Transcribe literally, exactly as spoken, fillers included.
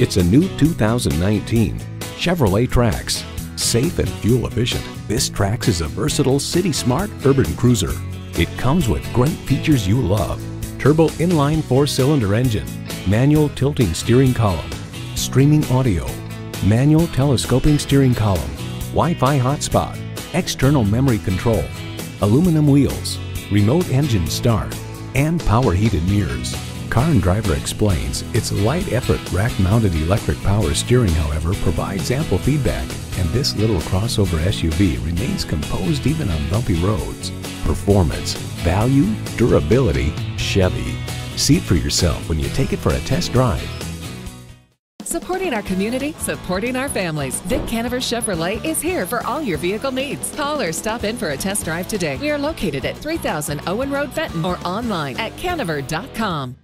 It's a new two thousand nineteen Chevrolet Trax. Safe and fuel efficient, this Trax is a versatile, city-smart urban cruiser. It comes with great features you love: turbo inline four-cylinder engine, manual tilting steering column, streaming audio, manual telescoping steering column, Wi-Fi hotspot, external memory control, aluminum wheels, remote engine start, and power heated mirrors. Car and Driver explains its light effort rack-mounted electric power steering, however, provides ample feedback, and this little crossover S U V remains composed even on bumpy roads. Performance, value, durability, Chevy. See it for yourself when you take it for a test drive. Supporting our community, supporting our families. Vic Canever Chevrolet is here for all your vehicle needs. Call or stop in for a test drive today. We are located at three thousand Owen Road, Fenton, or online at canever dot com.